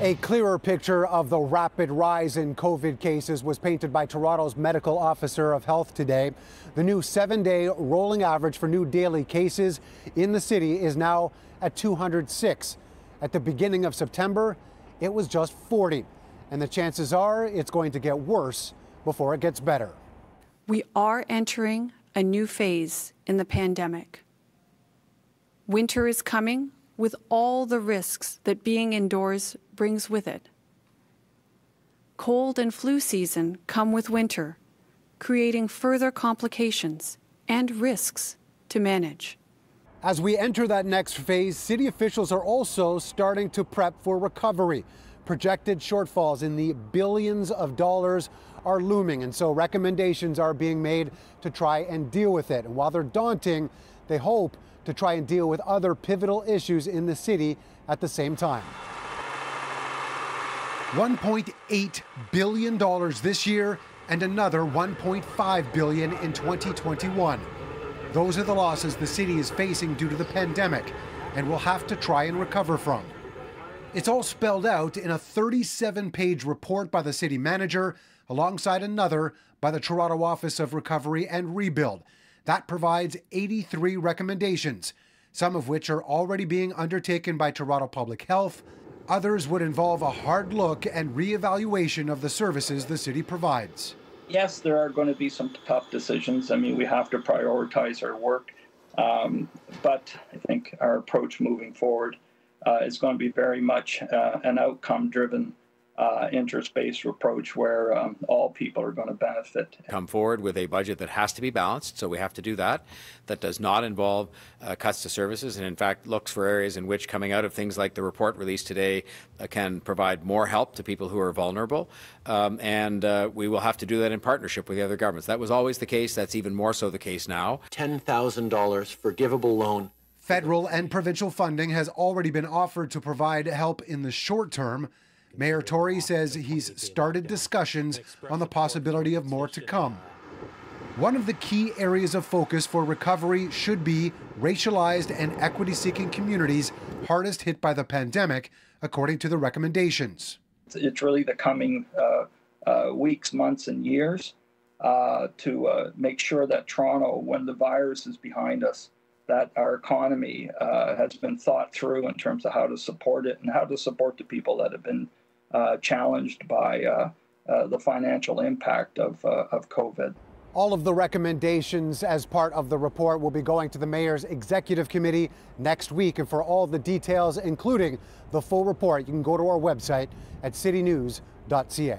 A clearer picture of the rapid rise in COVID cases was painted by Toronto's medical officer of health today. The new 7-day rolling average for new daily cases in the city is now at 206. At the beginning of September, it was just 40. And the chances are it's going to get worse before it gets better. We are entering a new phase in the pandemic. Winter is coming, with all the risks that being indoors brings with it. Cold and flu season come with winter, creating further complications and risks to manage. As we enter that next phase, city officials are also starting to prep for recovery. Projected shortfalls in the billions of dollars are looming, and so recommendations are being made to try and deal with it. And while they're daunting, they hope to try and deal with other pivotal issues in the city at the same time. $1.8 billion this year and another $1.5 billion in 2021. Those are the losses the city is facing due to the pandemic and will have to try and recover from. It's all spelled out in a 37-page report by the city manager, alongside another by the Toronto Office of Recovery and Rebuild. That provides 83 recommendations, some of which are already being undertaken by Toronto Public Health. Others would involve a hard look and reevaluation of the services the city provides. Yes, there are going to be some tough decisions. I mean, we have to prioritize our work, but I think our approach moving forward is going to be very much an outcome-driven interest-based approach where all people are going to benefit. Come forward with a budget that has to be balanced, so we have to do that. That does not involve cuts to services, and in fact looks for areas in which, coming out of things like the report released today, can provide more help to people who are vulnerable. We will have to do that in partnership with the other governments. That was always the case. That's even more so the case now. $10,000 forgivable loan. Federal and provincial funding has already been offered to provide help in the short term. Mayor Tory says he's started discussions on the possibility of more to come. One of the key areas of focus for recovery should be racialized and equity-seeking communities hardest hit by the pandemic, according to the recommendations. It's really the coming weeks, months, and years to make sure that Toronto, when the virus is behind us, that our economy has been thought through in terms of how to support it and how to support the people that have been challenged by the financial impact of COVID. All of the recommendations as part of the report will be going to the mayor's executive committee next week. And for all the details, including the full report, you can go to our website at citynews.ca.